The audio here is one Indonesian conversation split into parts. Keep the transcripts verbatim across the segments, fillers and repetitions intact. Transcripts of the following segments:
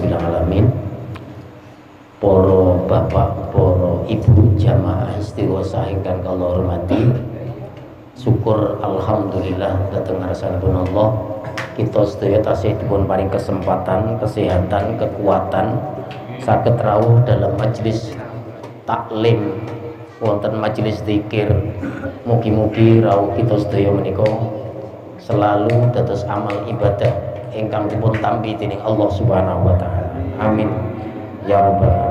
rabbil alamin. Poro bapak, poro ibu jamaah istighosah ingkang kula hormati. Syukur alhamdulillah dateng ngarsanipun Allah. Kita sedaya tasih dipun paring kesempatan, kesehatan, kekuatan saged rawuh dalam majelis taklim wonten majelis zikir. Mugi-mugi rawuh kita sedaya menika selalu dados amal ibadah ingkang dipun tampi dening Allah Subhanahu wa taala. Amin. Ya rabbal alamin.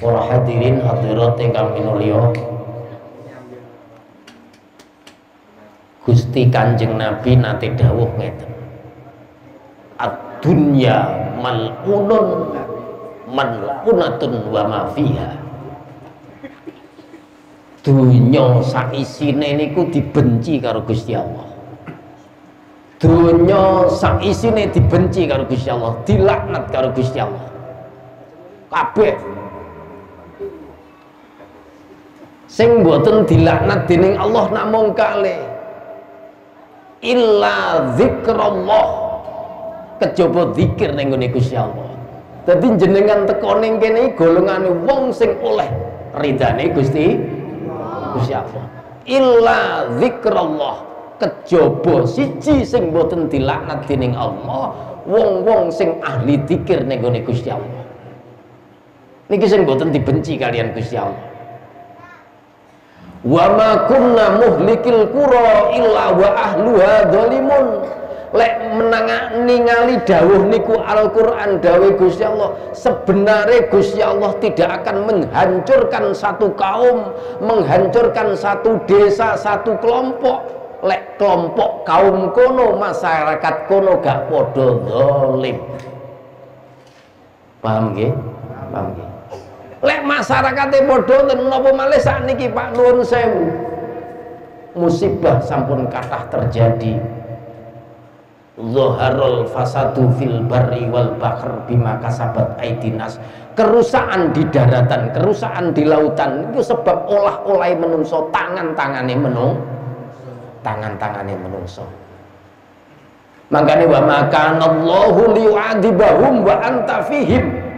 Para hadirin hadirat ingkang minulya, Gusti Kanjeng Nabi nate dawuh ngeten. Ad-dunya mal'unun mal'unatun wa ma fiha. Dunya saisine niku dibenci karo Gusti Allah. Dunya saisine dibenci karo Gusti Allah, dilaknat karo Gusti Allah. Kabeh sing mboten dilaknat dening Allah namung kalih illa zikrullah, kejaba zikir ning nggone Gusti Allah. Dadi jenengan teko ning kene golongane wong sing oleh ridane Gusti Gusti Allah. Illa zikrullah, kejaba siji sing mboten dilaknat dening Allah, wong-wong sing ahli zikir ning nggone Gusti Allah. Niki sing boten dibenci kalian Gusti Allah. Wa ma kunna muhlikil qura illa wa ahluha dzalimun. Lek menang ningali dawuh niku Al-Qur'an dawuh Gusti Allah. Sebenarnya Gusti Allah tidak akan menghancurkan satu kaum, menghancurkan satu desa, satu kelompok. Lek kelompok kaum kono, masyarakat kono gak padha zalim. Paham nggih? Paham nggih? Lek masyarakate padha ten napa malih sakniki Pak nuwun sewu. Musibah sampun kathah terjadi. Zaharul fasadu fil barri wal bahr bima kasabat aidinas. Kerusakan di daratan, kerusakan di lautan itu sebab olah-olahe menungso, tangan-tangane menung, tangan-tangane menungso. Mangkane wa makanallahu liyu'adzibahum wa anta fihim.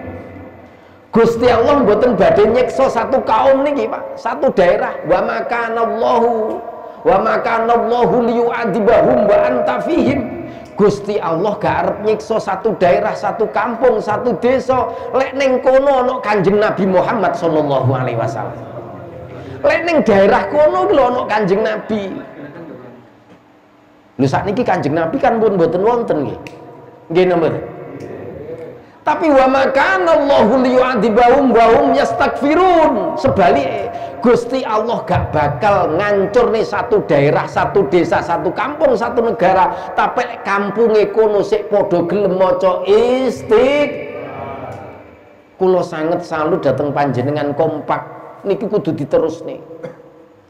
Gusti Allah mboten badhe nyiksa satu kaum niki Pak, satu daerah. Wa makanallahu wa makanallahu liyu'adzibahum wa anta fihim. Gusti Allah gak arep nyiksa satu daerah, satu kampung, satu desa. Lek ning kono ana Kanjeng Nabi Muhammad sallallahu alaihi wasallam. Lek ning daerah kono lho ana Kanjeng Nabi. Lho sakniki Kanjeng Nabi kan pun mboten wonten nggih. Nggih napa? Tapi wa makanallahu liyu'adzibahum wa hum yastaghfirun. Sebaliknya Gusti Allah gak bakal ngancur nih satu daerah, satu desa, satu kampung, satu negara. Tapi kampunge kono sik padha gelem maca istighfar. Kula sanget salut dateng panjenengan kompak niki kudu diterus nih.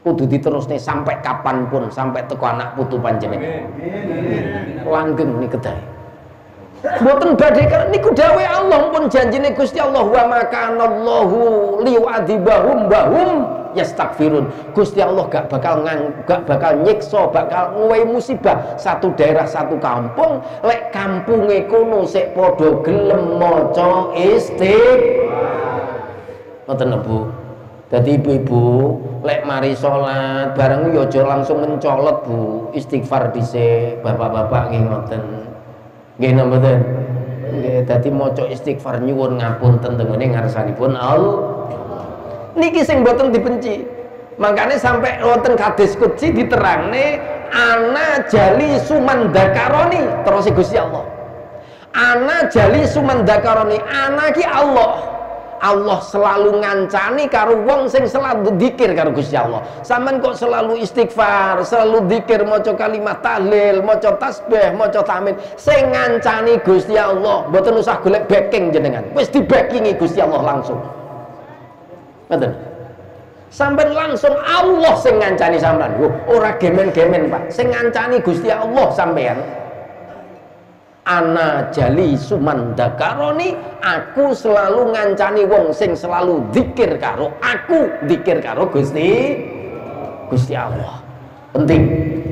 Kudu diterus nih sampai kapanpun, sampai teko anak putu panjenengan. Langgeng nih kedai. Mboten badhe kala niku dawuh Allah pun janjine Gusti Allah wa makanallahu liyu'adzibahum wa hum yastaghfirun. Gusti Allah gak bakal ngang, gak bakal nyiksa, bakal nguwe musibah satu daerah, satu kampung lek kampunge kono sik padha gelem maca istighfar. Ngoten Bu. Dadi ibu-ibu lek mari salat bareng yo aja langsung mencolot Bu. Istighfar dhisik, bapak-bapak nggih ngoten. Nggih mboten. Nggih dadi maca istighfar nyuwun ngapunten tengene ngarsanipun Allah. Niki sing mboten dibenci. Makane sampe wonten hadis qudsi diterangne ana jali sumandakaroni terus Gusti Allah. Ana jali sumandakaroni, ana ki Allah. Allah selalu ngancani karo wong sing selalu dzikir karo Gusti Allah. Sampeyan kok selalu istighfar, selalu dzikir, maca kalimat tahlil, maca tasbih, maca tahmid, sing ngancani Gusti Allah. Mboten usah golek backing jenengan. Wis dibackingi Gusti Allah langsung. Ngoten. Sampeyan langsung Allah sing ngancani sampeyan. Lho, ora gemen-gemen, Pak. Sing ngancani Gusti Allah sampeyan. Ana jali sumandakaroni, aku selalu ngancani wong sing selalu dzikir karo aku, dzikir karo Gusti Gusti Allah. Penting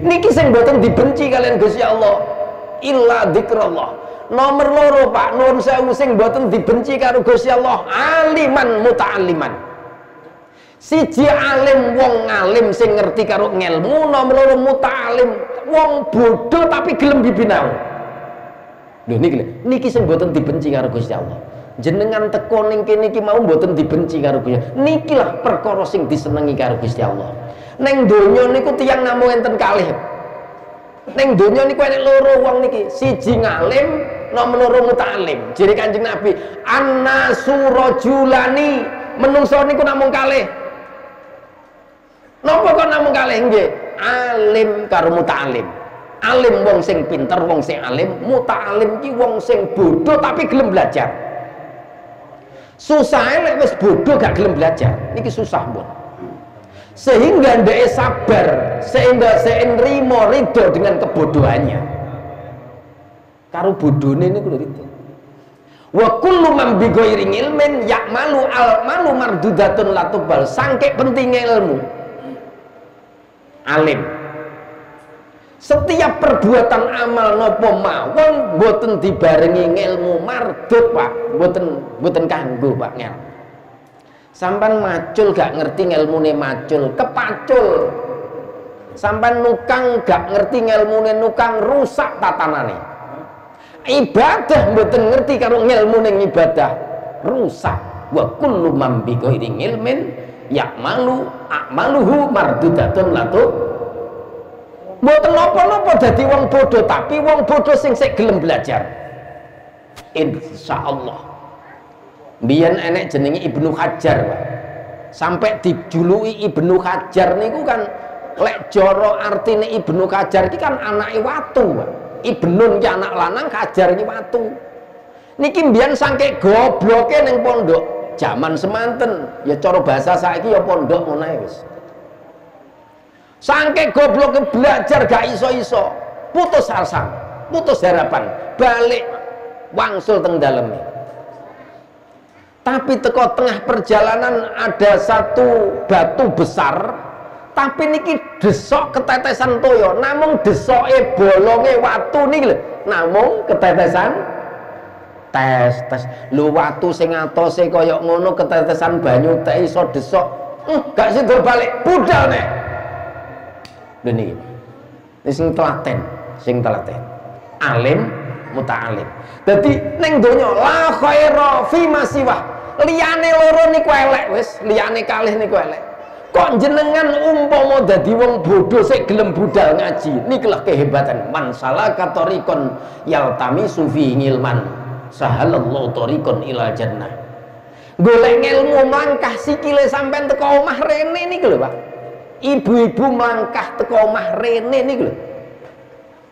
niki sing mboten dibenci kalian Gusti Allah illa dzikrullah. Nomor loro Pak nuwun sewu sing mboten dibenci karo Gusti Allah, aliman muta'alliman. Siji alim wong alim sing ngerti karo ngelmu, nomor loro muta'allim wong bodoh tapi gelem dibinau. Lho niki niki sing mboten dibenci karo Gusti Allah. Jenengan teko ning kene iki mau mboten dibenci karo Gusti. Nikilah perkara sing disenengi karo Gusti Allah. Ning donya niku tiyang namung enten kalih. Ning donya niku enek loro wong niki, siji ngalim, nomor loro muta'allim. Jere Kanjeng Nabi, "Annasurajulani", menungso niku namung kalih. Napa kok namung kalih nggih? Alim karo muta'allim. Alim wong sing pinter, wong sing alim, muta'allim iki wong sing bodoh tapi gelem belajar. Susah lek wis bodoh gak gelem belajar niki susah pun, sehingga ndek sabar, sehingga seen rimo ridho dengan kebodohannya karo bodone niku lho ridho. Wa kullu man bi ghairi ilmin ya'malu al malu mardudatun latubal. Sangke pentingnya ilmu alim, setiap perbuatan amal nopo mawon boten dibarengi ilmu mardut Pak, boten boten kanggo Pak ngel. Sampan macul gak ngerti ilmune macul, kepacul. Sampan nukang gak ngerti ilmune nukang, rusak tatanane. Ibadah boten ngerti karo ilmune ibadah, rusak. Wa kullu man bi ghairi ilmin ya'malu a'maluhu mardudatun latub. Mboten napa-napa dadi wong bodoh, tapi wong bodoh sing sik gelem belajar. Insyaallah. Biyen enek jenenge Ibnu Hajar, Pak. Sampai dijuluki Ibnu Hajar niku kan lek jara artine Ibnu Hajar iki kan anake watu, Pak. Ibnun ki anak lanang, Hajar ki watu. Niki mbiyen saking gobloke ning pondok jaman semanten, ya cara bahasa saiki ya pondok ngono ae wis. Sangke goblok belajar gak iso-iso, putus asa, putus harapan, balik wangsul teng daleme. Tapi teko tengah perjalanan ada satu batu besar, tapi niki desok ketetesan toyo, namung desoke bolonge watu niki lho, namung ketetesan tes tes. Lho watu sing atose koyok ngono ketetesan banyu teh iso desok, hm, gak sido balik, budal nek. Ini sing telaten, sing telaten, alim muta'alim. Jadi neng donya la khaira fi masiwah, liyane loro niku elek wis, liyane kalih niku elek. Kok jenengan umpama dadi wong bodoh sik gelem budal ngaji, nikilah kehebatan. Man salaka tariqon yaltamisu fi ilman, sahalallahu tariqon ilal jannah. Golek ilmu mlangkah sikile sampean teko omah rene niki lho, Pak. Ibu-ibu melangkah teko omah rene niku lho.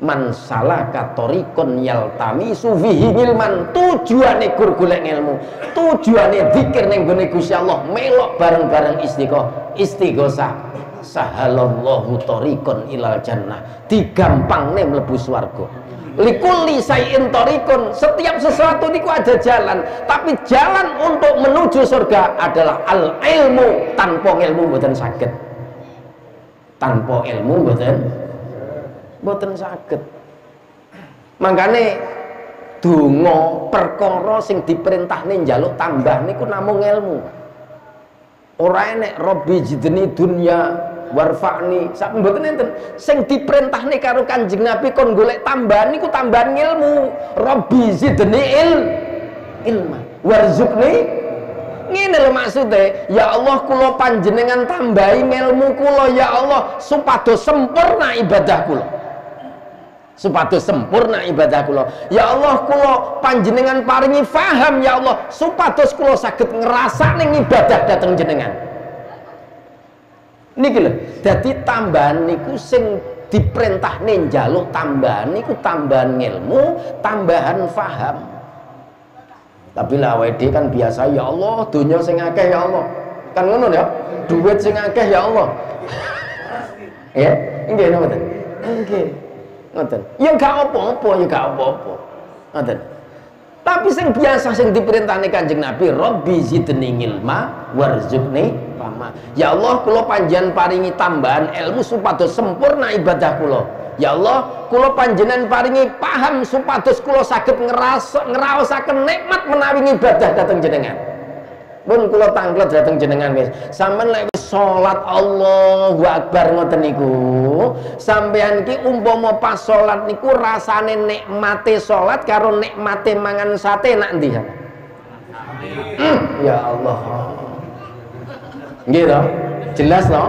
Man salaka tariqon yaltamisu fihi ilman, tujuane gur golek ilmu, tujuane zikir ning gone Gusti Allah, melok bareng-bareng istiqomah, istighosah. Sahalallahu tariqon ilal jannah, digampangne mlebu swarga. Likulli sayin tariqon, setiap sesuatu niku ada jalan, tapi jalan untuk menuju surga adalah al ilmu. Tanpa ilmu mboten saged. Tanpa ilmu mboten mboten saged. Mangkane donga perkara sing diperintahne njaluk tambah niku namung ilmu. Ora enek Robbi jidni dunya warfa'ni, sak mboten enten. Sing diperintahne karo Kanjeng Nabi kon golek tambahan niku tambahan ilmu. Robbi zidni il ilma warzuqni. Ngene lho maksude, ya Allah kula panjenengan tambahi ilmu kula ya Allah supados sempurna ibadah kula. Supados sempurna ibadah kula. Ya Allah kula panjenengan paringi faham ya Allah supados kula saged ngrasakne ibadah dhateng jenengan. Niki lho, dadi tambahan niku sing diperintahne njaluk tambahan niku tambahan ilmu, tambahan faham. Tapi lah wedi kan biasa ya Allah, dunia sing akeh ya Allah. Kan ngono ya? Duit sing akeh ya Allah. Ya, nggih ngoten. Nggih. Ngoten. Ya gak apa-apa, ya gak apa-apa. Ngoten. Tapi sing biasa sing diperintahne Kanjeng Nabi, Rabbi zidni ilma warzuqni fahma. Ya Allah, kula panjenengan paringi tambahan ilmu supados sempurna ibadah kula. Ya Allah, kula panjenengan paringi paham supados kula saged ngraosaken nikmat menawi ibadah dhateng jenengan. Pun kula tanglet dhateng jenengan wis. Sampeyan lek wis salat Allahu Akbar ngoten niku, sampeyan ki umpama pas salat niku rasane nikmate salat karo nikmate mangan sate nak ndi? Mm, ya Allah. Nggih to? Jelas to?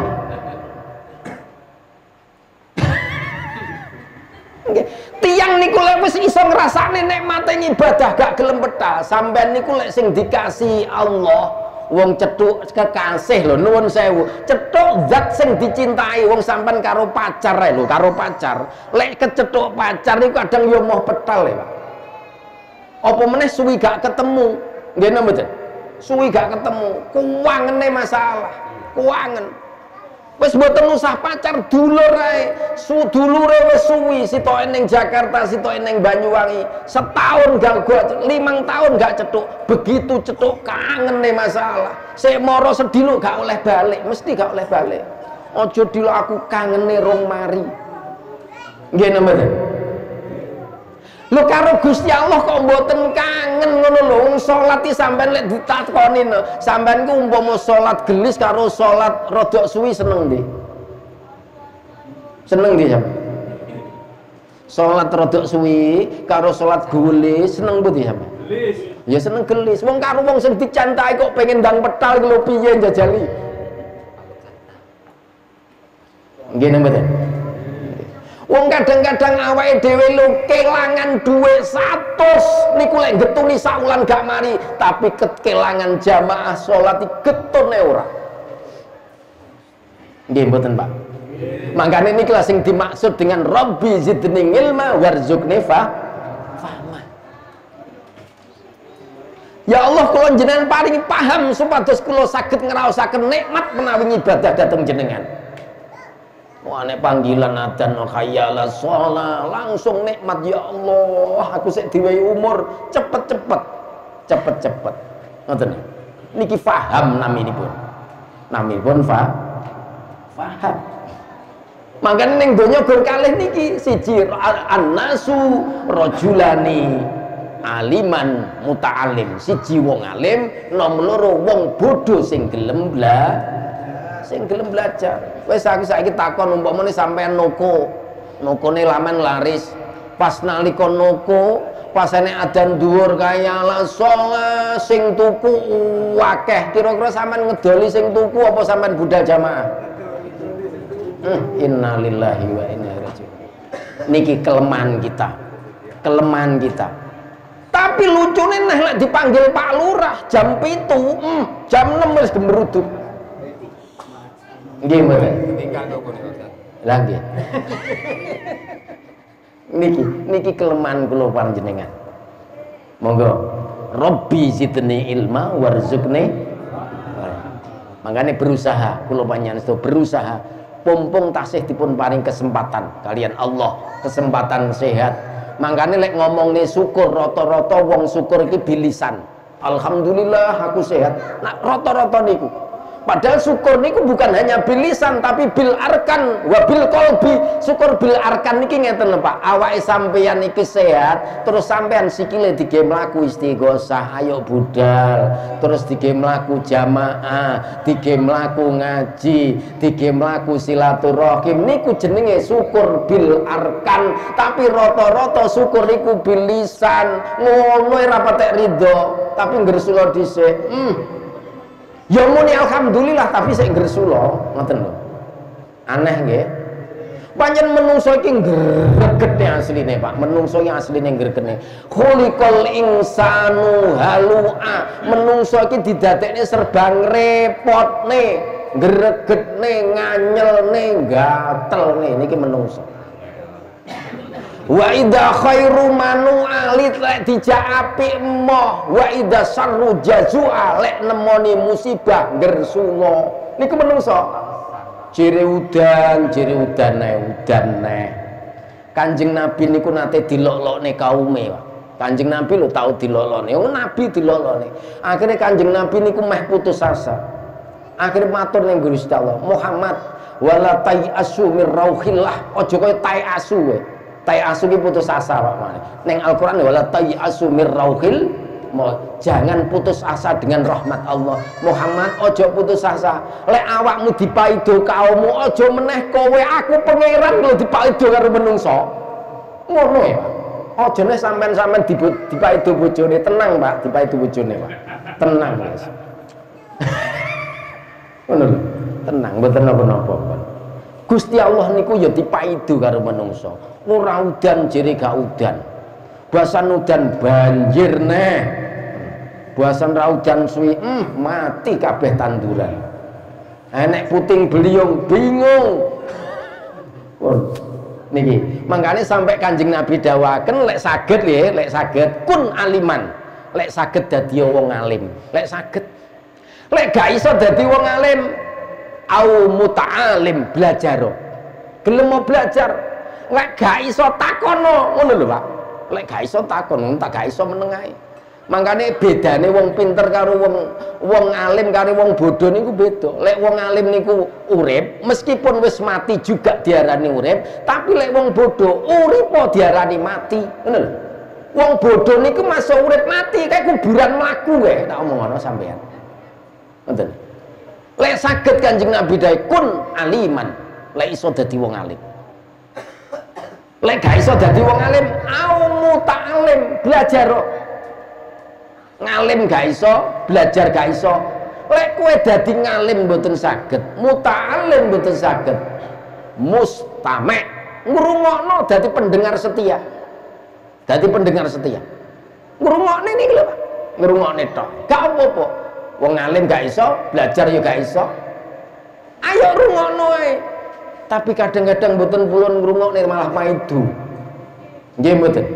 Tiang niku lek wis iso ngrasakne nikmate ibadah gak gelem pethah. Sampeyan niku lek sing dikasih Allah, wong cethuk kekasih lho, nuwun sewu. Cethuk zat sing dicintai wong sampean karo pacar ae lho, karo pacar. Lek kecethuk pacar niku kadang yo moh petal ya, Pak. Apa meneh suwi gak ketemu? Nggih napa mboten? Suwi gak ketemu, kuwangene masalah. Kuwangen. Wis mboten usah pacar, dulur ae. Su dulure wis suwi, sitoke ning Jakarta, sitoke ning Banyuwangi. Setahun gak gak, limang tahun gak cethuk. Begitu cethuk kangene masalah. Sik moro sedilo gak oleh balik, mesti gak oleh balik. Ojo dilo aku kangene rong mari. Nggih napa mboten? Lho karo Gusti Allah kok mboten kangen ngono lho. Wong salat iki sampean lek ditakoni lho, sampean ku umpama salat gelis karo salat rodok suwi seneng ndi? Seneng ndi sampean? Salat rodok suwi karo salat gelis seneng ndi sampean? Gelis. Ya seneng gelis. Wong karo wong sing dicantai kok pengen ndang petal lho piye njajali? Nggih napa mboten? Wong kadang-kadang awake dhewe lho kelangan duit seratus niku lek getuni sakulan gak mari, tapi kelangan jamaah salat getune ora. Nggih mboten, Pak. Mangkane niki lha sing dimaksud dengan Rabbi zidni ilma warzuqni fahma. Ya Allah, kula jenengan paringi paham supados kula saged ngraosaken nikmat menawi ibadah dhateng jenengan. Wah, nek panggilan adzan khayala sholat langsung nikmat. Ya Allah, aku sik diwehi umur cepet-cepet cepet-cepet ngoten niki faham naminipun naminipun fa faham. Mangkane ning donya gur kalih niki siji annasu rajulani aliman muta'alim, siji wong alim, nom loro wong bodho sing gelem bla sing gelem belajar. Wes aku saiki takon umpamane sampean noko. Nokone lamen laris. Pas nalika noko, pas ene adzan dhuwur kaya ala sholat sing tuku akeh. Kira-kira sampean ngedoli sing tuku apa sampean budal jamaah? Hmm, innalillahi wa inna ilaihi raji'un. Niki kelemahan kita. Kelemahan kita. Tapi lucune neh lek dipanggil Pak Lurah jam pitu, hmm, jam enam wis gemeruduk. Nggih mboten. Lagi. Niki, niki kelemahan kula panjenengan. Monggo, Rabbi zidni ilma warzuqni. Mangkane berusaha, kula panjenengan sedo berusaha. Pompong tasih dipun paring kesempatan kalian Allah, kesempatan sehat. Mangkane lek ngomongne syukur, rata-rata wong syukur iki bilisan. Alhamdulillah aku sehat. Nah, rata-rata niku. Padahal syukur niku bukan hanya bilisan tapi bil arkan wa bil qalbi. Syukur bil arkan niki ngeten lho Pak. Awake sampeyan iki sehat, terus sampeyan sikile dige mlaku istighosah, ayo budal, terus dige mlaku jamaah, dige mlaku ngaji, dige mlaku silaturahim. Niku jenenge syukur bil arkan, tapi rata-rata syukur niku bilisan. Ngono ora patek ridho, tapi ngresula dhisik. Hmm. Ya muni alhamdulillah tapi saya ngresula ngoten lho. Aneh nggih. Panjen menungso iki ngregete asline Pak, menungso iki asline ngregene. Khuliqal insanu halua. Menungso iki didadekne serba ngrepotne, ngregetne, nganyelne, gatelne niki menungso. Wa idza khairu manua lit lek dijak apik emoh, wa idza sarru jazua lek nemoni musibah ngersula niku menungso. Jere udan jere udan ae udan ae. Kanjeng Nabi niku nate dilolokne kaume Pak. Kanjeng Nabi lho tau dilolokne, wong nabi dilolokne. Akhire Kanjeng Nabi niku meh putus asa. Akhire matur ning Gusti Allah, Muhammad wala tai asu mir rauhillah. Ojo kowe tai asu kowe. Tai asu ki putus asa Pak Mane. Ning Al-Qur'an wala tai asu mir rauhil. Jangan putus asa dengan rahmat Allah. Muhammad ojo putus asa. Lek awakmu dipaido kaummu ojo meneh kowe aku pangeran lho dipaido karo menungso. Ngono ya. Ojo neh sampean-sampean dipaido bojone tenang Pak, dipaido bojone Pak. Tenang Mas. Ngono lho. Tenang, mboten napa-napa. Gusti Allah niku ya dipaidu karo menungso. Ora udan jere gak udan. Basan udan banjir neh. Basan ra udan suwi, mm, mati kabeh tanduran. Enek puting beliung bingung. Niki, mangkane sampai Kanjeng Nabi dawaken lek saged nggih, lek saged kun aliman. Lek saged dadi wong alim. Lek saged. Lek gak iso dadi wong alim, au muta'alim belajar gelem mau belajar lek gak iso takono ngono lho Pak lek gak iso takon tak gak iso menengahi makane bedane wong pinter karo wong wong alim karo wong bodoh niku beda lek wong alim niku urip meskipun wis mati juga diarani urip tapi lek wong bodoh urip po diarani mati ngono lho wong bodoh niku masuk urip mati kayak kuburan mlaku kae tak omongno sampean ngoten lek saged Kanjeng Nabi dae kun aliman lek iso dadi wong alim lek gak iso dadi wong alim au muta'alim belajar ngalim gak iso belajar gak iso lek kowe dadi ngalim mboten saged muta'alim mboten saged mustame' ngrungokno dadi pendengar setia dadi pendengar setia ngrungokne niki lho Pak ngrungokne tok gak apa-apa wong alim gak iso, belajar yo gak iso. Ayo rungokno ae. Tapi kadang-kadang mboten pulun ngrungokne malah maidu. Nggih mboten.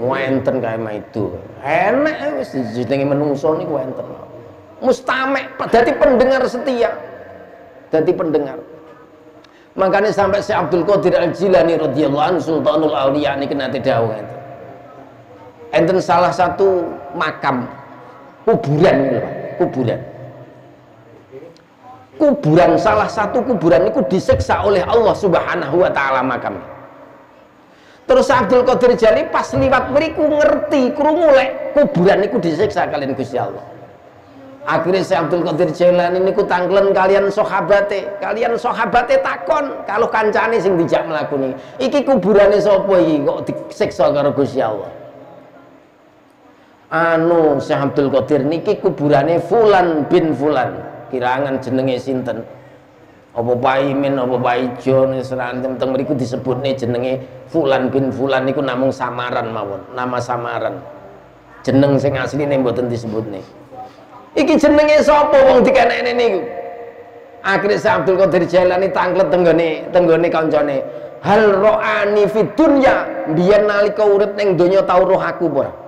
Wonten kae maidu. Enek wis jenenge menungso niku wonten. Mustame' dadi pendengar setia. Dadi pendengar. Makanya sampai si Abdul Qadir Al-Jilani radhiyallahu anhu Sultanul Auliya niki nate dawuh enten. Enten salah satu makam kuburan niku Pak. kuburan kuburan salah satu kuburan itu disiksa oleh Allah subhanahu wa ta'ala makamnya terus Abdul Qadir Jali pas liwat meriku ngerti krungu lek kuburan itu disiksa kalian Gusti Allah akhirnya si Abdul Qadir Jailani niku tanggelen kalian sahabate kalian sahabate takon kalau kancane sing dijak mlakune iki kuburane sapa iki kok disiksa karo Gusti Allah anu Syekh Abdul Qadir niki kuburane Fulan bin Fulan kirangan jenenge sinten apa Paimin apa Paijon serantem teng mriku disebutne jenenge Fulan bin Fulan niku namung samaran mawon nama samaran jeneng sing asline mboten disebutne iki jenenge sapa wong dikenekne niku akhire Syekh Abdul Qadir Jailani tanglet tenggone tenggone kancane hal ro'ani fid dunya biyen nalika urip ning donya tau roh aku apa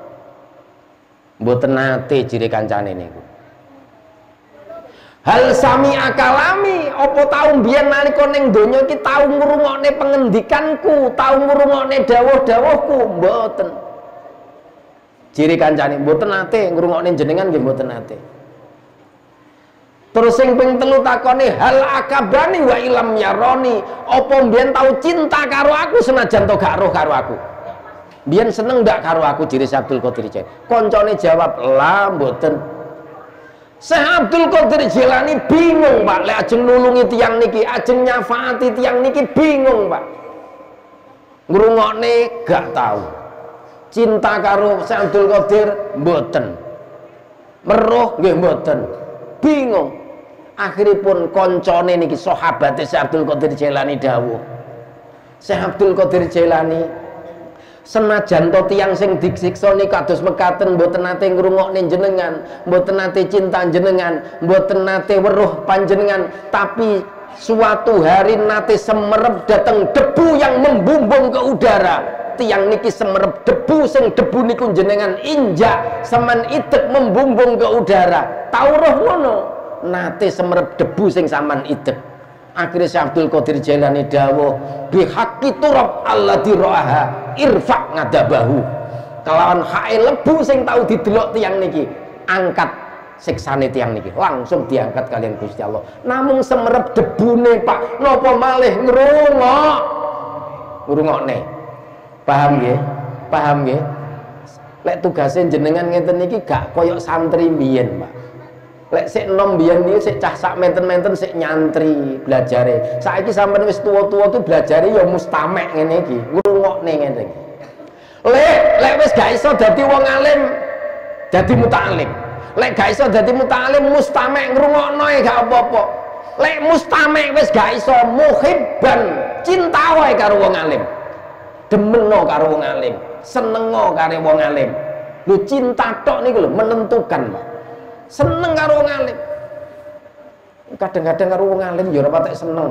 mboten nate jire kancane niku. Hal sami akalami apa tau mbiyen nalika ning donya iki tau ngrungokne pengendikanku, tau ngrungokne dawuh-dawuhku, mboten. Jire kancane mboten nate ngrungokne jenengan nggih mboten nate. Terus sing ping telu takone hal akabani wa ilam yaroni, apa mbiyen tau cinta karo aku senajan to gak roh karo aku. Biyen seneng ndak karo aku jiri Abdul Qadir Jailani. Koncone jawab, "Lah mboten." Syekh Abdul Qadir Jailani bingung, Pak. Lek ajeng nulungi tiyang niki, ajeng nyafaati tiyang niki bingung, Pak. Ngrungokne gak tahu. Cinta karo Syekh Abdul Qadir mboten. Meruh nggih mboten. Bingung. Akhiripun koncone niki sahabate Syekh Abdul Qadir Jailani dawuh. Syekh Abdul Qadir Jailani senajan to tiyang sing disiksa niku kados mekaten mboten nate ngrungokne jenengan, mboten nate cinta jenengan, mboten nate weruh panjenengan, tapi suatu hari nate semerep dateng debu yang membumbung ke udara. Tiyang niki semerep debu sing debu niku jenengan injak semen idek membumbung ke udara. Tau roh ngono, nate semerep debu sing sampean idek. Akhirnya Syekh Abdul Qadir Jailani dawuh bihaqqi turab alladzi ra'aha irfa' ngadabahu kelawan hae lebu sing tau didelok tiyang niki angkat siksane tiyang niki langsung diangkat kalian Gusti Allah. Namung semerep debune Pak, napa malih ngrungok ngrungokne. Paham nggih? Paham nggih? Lek tugasnya jenengan ngeten niki gak koyok santri biyen, Pak. Lek sik enom biyen niki sik cah sak menten-menten sik nyantri belajare. Saiki sampean wis tuwa-tuwa ki belajare ya mustamek ngene iki, ngrungokne ngene iki. Lek lek wis gak iso dadi wong alim, dadi muta'alim. Lek gak iso dadi muta'alim mustamek ngrungokno e gak apa-apa. Lek mustamek wis gak iso muhibban, cinta wae karo wong alim. Demeno karo wong alim, senengo karo wong alim. Lu cinta tok niku lho menentukan. Seneng karo wong alim. Kadang-kadang karo wong alim ya ora patek seneng.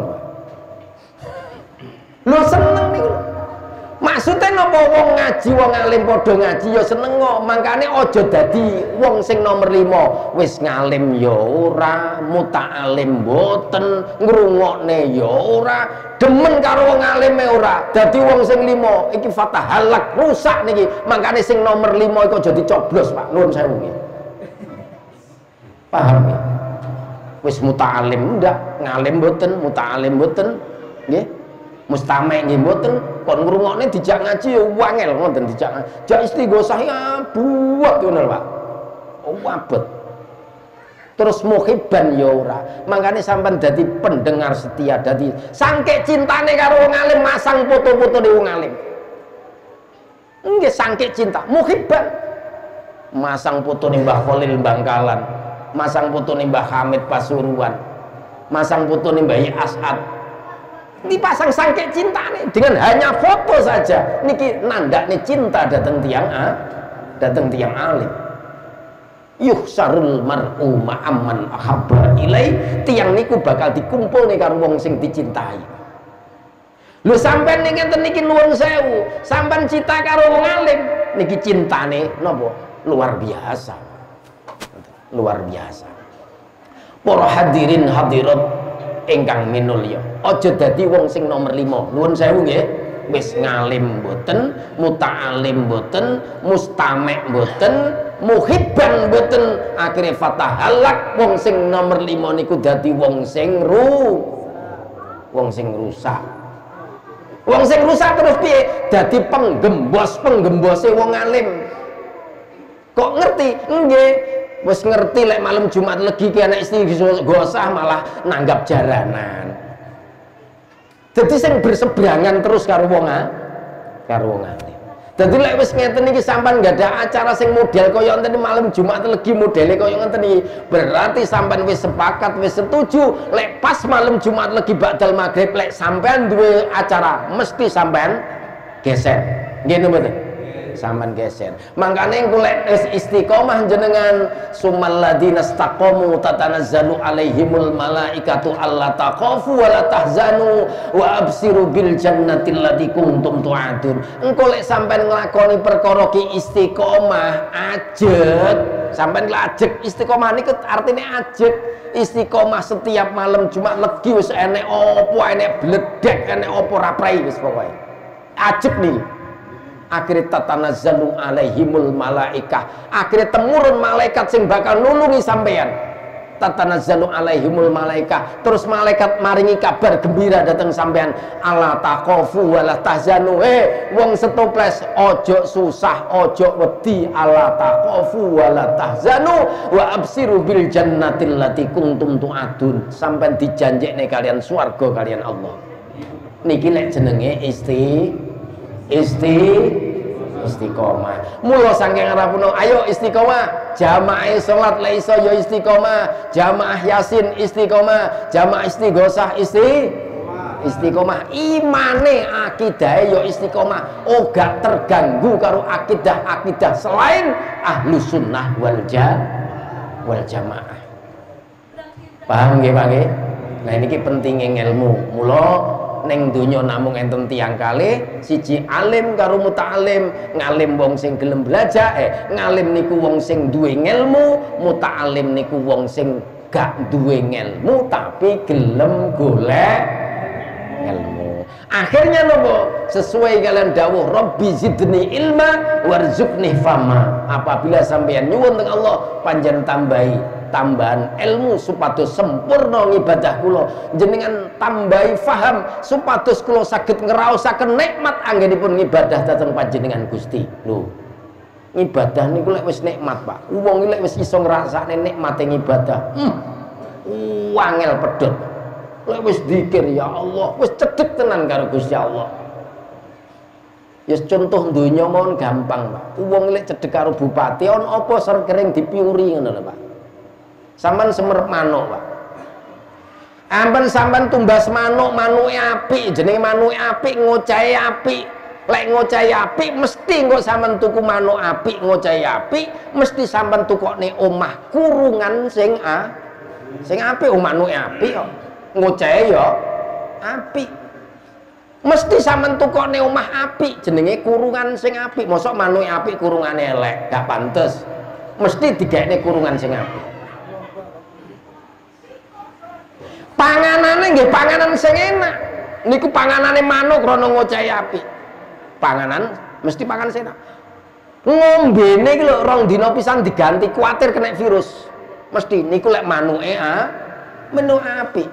Lu seneng niku. Maksudnya napa wong ngaji wong alim padha ngaji ya seneng kok, mangkane aja dadi wong sing nomor lima. Wis ngalim ya ora, muta'alim mboten, ngrungokne ya ora, demen karo wong alim e ora. Dadi wong sing lima iki fatahalak rusak niki. Mangkane sing nomor lima iku aja dicoblos, Pak. Nuwun sewu nggih. Paham ya? Wis muta'alim ndak, ngalim mboten, muta'alim mboten, nggih. Mustamek nggih mboten, kon ngrungokne dijak ngaji ya wangel ngoten dijak. Jak istighosah ya buat ngono Pak. Oh abot. Terus muhibban ya ora. Mangkane sampean dadi pendengar setia, dadi sangke cintane karo wong alim masang foto-fotone wong alim. Nggih sangke cinta, muhibban. Masang fotone Mbah Khalil Bangkalan, masang fotone Mbah Hamid Pasuruan, masang fotone Mbah As'ad. Dipasang sangkek cinta nih dengan hanya foto saja niki nanda nih cinta datang tiang a datang tiang alim. Yuhsarul mar'u ma'amman ahabba ilai, tiang niku bakal dikumpul nih karo wong sing dicintai. Lu sampean nih ngeten niki nuwun sewu, sampean cinta karo wong alim niki cintane nopo luar biasa, luar biasa. Para hadirin hadirat ingkang minulya, aja dadi wong sing nomor lima. Nuwun sewu nggih. Wis ngalim mboten, muta'alim mboten, mustamek mboten, muhibban mboten, akhire fatahalak wong sing nomor lima niku dadi wong sing ru wong sing rusak. Wong sing rusak terus piye? Dadi penggembos, penggembose wong alim. Kok ngerti? Nggih. Wes ngerti lek malam Jumat legi ki anak istighosah malah nanggap jaranan. Jadi sing berseberangan terus karo wong karo wong alim. Dadi lek wis ngeten iki sampean enggak ada acara sing model kaya ngene malam Jumat legi modele kaya ngeten iki, berarti sampean wis sepakat, wis setuju lek pas malam Jumat legi bakdal magrib lek sampean duwe acara mesti sampean geser. Nggih mboten? Sampean geser. Mangkane engko lek istiqomah jenengan sumal ladina istaqamu tatanazzalu alaihimul malaikatu alla taqafu wa la tahzanu wa absiru bil jannatil lati kuntum tu'adun. Engko lek sampean nglakoni perkara ki istiqomah ajeg, sampean lajeg istiqomah niku artine ajeg. Istiqomah setiap malam Jumat legi wis enek opo, enek bledek, enek opo raprei wis pokoke. Ajeg niki. Akhirnya tatanazzalu alaihimul malaikah, akhirnya temurun malaikat sing bakal nulungi sampeyan. Tatanazzalu alaihimul malaikah, terus malaikat maringi kabar gembira datang sampeyan. Ala taqafu wala tahzanu, eh wong setoples ojo susah ojo wedi. Ala taqafu wala tahzanu wa absiru bil jannatil lati kuntum tu'adun, sampeyan dijanjekne kalian swarga kalian Allah. Niki lek jenenge isti Isti istiqomah. Mula saking arapun ayo istiqomah, jamaah salat lek iso ya istiqomah, jamaah yasin istiqomah, jamaah istighosah isti istiqomah. Imane akidahe ya istiqomah, ora terganggu karo akidah-akidah selain Ahlus Sunnah wal Jamaah. Paham nggih, Pak nggih? Nah niki pentinge ilmu. Mula neng dunya namung enten tiang kali, siji alim karo muta'alim. Ngalim wong sing gelem belajar, eh ngalim niku wong sing duwe ngelmu, muta'alim niku wong sing gak duwe ngelmu tapi gelem golek ngelmu. Akhirnya nopo sesuai kalian dawuh Rabbi zidni ilma warzuqni fahma. Apabila sampeyan nyuwun teng Allah panjen tambahi tambahan ilmu supados sempurna ngibadah kula, jenengan tambahi faham supados kula saged ngraosaken nikmat anggenipun ngibadah dhateng panjenengan Gusti. Lho, ibadah niku lek wis nikmat, Pak. Wong lek wis iso ngrasakne nikmate ngibadah, hmm, wangel pedhot. Lek wis dzikir ya Allah, wis cedhek tenan karo Gusti Allah. Ya contoh donya mawon gampang, Pak. Wong lek cedhek karo bupati on apa ser kering dipiuri ngono lho, Pak. Sampan semerep manuk, Pak. Ampen sampan tumbas manuk, manuke apik, jenenge manuke apik, ngocahe apik. Lek ngocahe apik mesti engko sampan tuku manuk apik, ngocahe apik, mesti sampan tukokne omah kurungan sing a sing apik, oh manuke apik kok. Ngocahe ya apik. Mesti sampan tukokne omah apik, jenenge kurungan sing apik. Mosok manuke apik kurungane elek, gak pantes. Mesti digaekne kurungan sing apik. Panganane nggih panganan sing enak. Niku panganane manuk rono ngocahe apik. Panganan mesti pangan sing enak. Ngombene iki lho rong dina pisan diganti, kuwatir kena virus. Mesti niku lek manuke ah menu apik.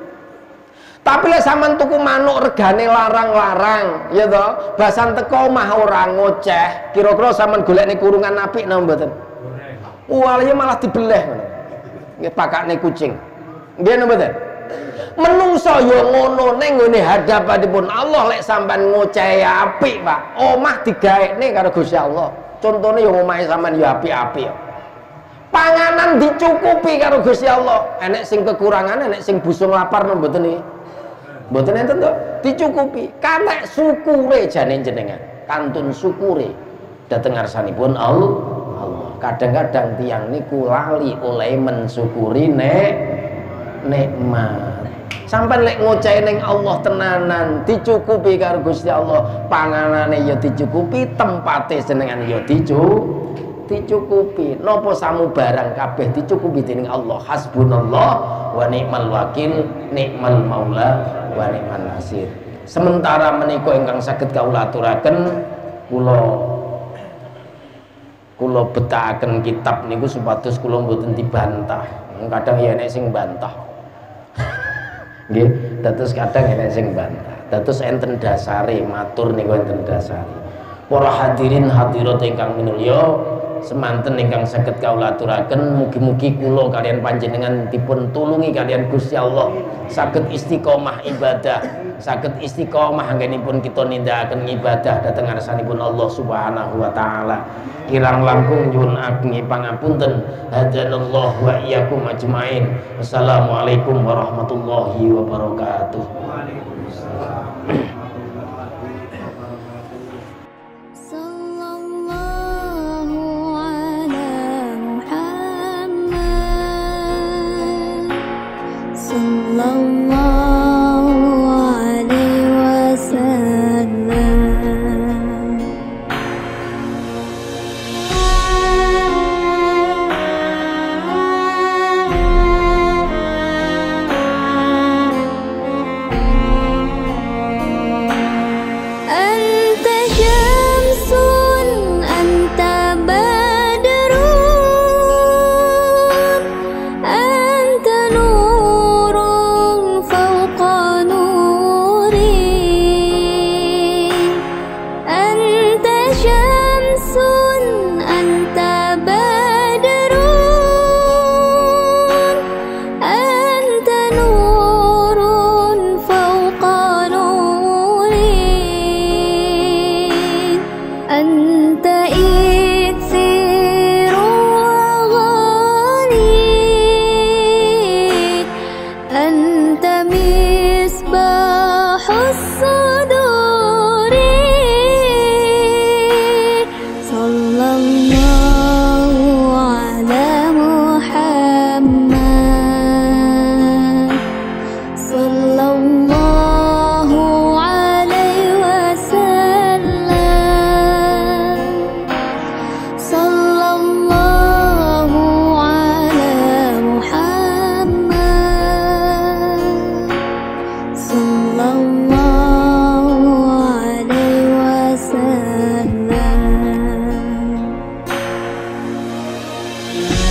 Tapi lek sampean tuku manuk regane larang-larang, ya to, basan teko omah ora ngoceh, kira-kira sampean golekne kurungan apik napa mboten? Uwalane malah dibeleh ngono. Nggih pakane kucing. Nggih napa mboten? Menungso ya ngono ning nggone hadapanipun Allah lek sampean ngocahe apik, Pak. Omah digaekne karo Gusti Allah. Contone ya omahe sampean ya apik-apik. Panganan dicukupi karo Gusti Allah. Enek sing kekurangan, enek sing busung lapar napa mboten iki? Mboten enten to? Dicukupi. Kanek syukure jane jenengan. Kantun syukure dhateng ngarsanipun Allah. Kadang-kadang tiyang niku lali oleh mensyukuri nek nikmat. Sampai lek ngocahe ning Allah tenanan, dicukupi karo Gusti Allah. Panganane ya dicukupi, tempate senengan ya dicukupi. Napa samu barang kabeh dicukupi dening Allah. Hasbunallah wa ni'mal wakil, ni'mal maula wa ni'man nasir. Sementara menika ingkang saged kawula aturaken, kula kula betakaken kitab niku supados kula mboten dibantah. Kadang ya nek sing bantah. Nggih, dados kadang enek sing bantah. Dados enten dasare matur niku enten dasare. Para hadirin hadirat ingkang minulya, semanten ingkang saged kawula aturaken, mugi-mugi kula kalian panjenengan dipun tulungi kalian Gusti Allah, saged istiqomah ibadah, saged istiqomah anggenipun kita nindakaken ibadah dhateng ngarsanipun Allah Subhanahu wa taala. Kirang langkung nyuwun agni pangapunten. Hadanallahu wa iyyakum ajmain. Wassalamualaikum warahmatullahi wabarakatuh. Waalaikumsalam. Banyuwangi.